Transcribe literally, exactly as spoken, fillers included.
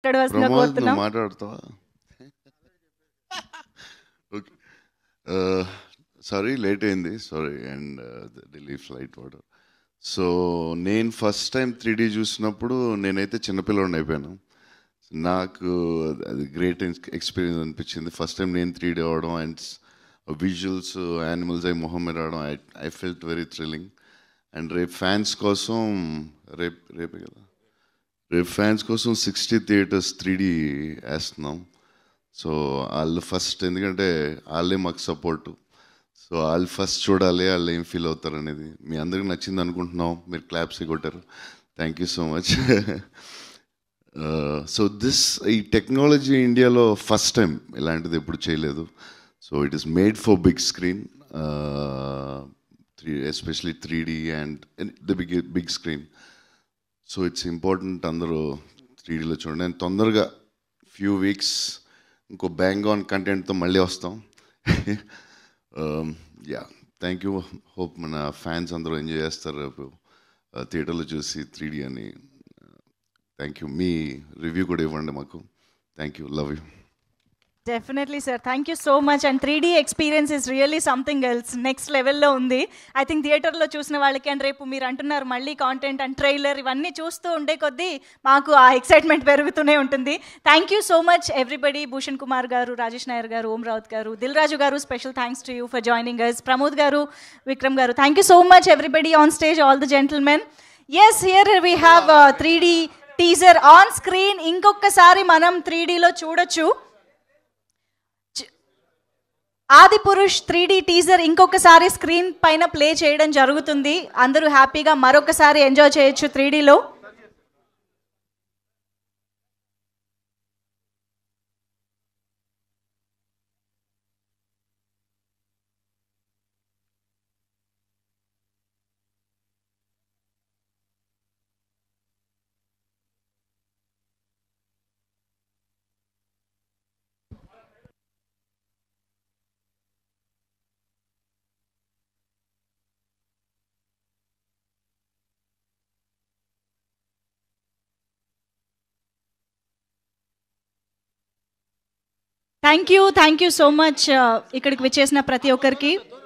Pramod, no matter okay. uh, Sorry, late in sorry, and uh, the leaf flight water. So, Nain first time three D juice nappudu, Nainayithe chinnapilladu ayipayanu. Naaku uh, great experience anipichindi. First time Nain three D avadam and uh, visuals, uh, animals I Mohammed avadam, I, I felt very thrilling. And rape fans kosam, rape rape kada. Rape fans kosam sixty theaters three D asnam. So, all first endukante alle maku support. So, all first చూడాలి all ఏం feel అవుతారు అనేది మీ అందరికి నచ్చింది అనుకుంటున్నాం మీరు claps కొట్టారు thank you so much so this ఈ టెక్నాలజీ ఇండియాలో ఫస్ట్ టైం ఇలాంటిది ఎప్పుడు చేయలేదు so it is made for big screen especially three D and the big big screen so it's important అందరూ three D లో చూడండి అండ్ తొందరగా ఫ్యూ వీక్స్ ఇంకో బ్యాంగ్ ఆన్ కంటెంట్తో మళ్ళీ వస్తాం Um, yeah, thank you. Hope my fans andro enjoy chestaru theater lo chusi three D ani. Thank you. Me review kuda ivvandi maaku. Thank you. Love you. Definitely, sir. Thank you so much. And three D experience is really something else. Next level lo undi. I think theater lo chusina vallaki and repu meer antunnaru malli content and trailer ivanni chustu unde koddi maaku aa excitement perugutune untundi. Thank you so much everybody. Bhushan Kumar garu, Rajesh Nair garu, Om Rao garu, Dilraju garu, special thanks to you for joining us. Pramod garu, Vikram garu. Thank you so much everybody on stage, all the gentlemen. Yes, here we have a three D teaser on screen. Inkokkasari manam three D lo chudochu. Adipurush three D teaser inkokasari screen paina play cheyadam jarugutundi andaru happy ga marokasari enjoy cheyochu three D lo Thank you, thank you so much. Ikkadiki vichesina prati okkariki.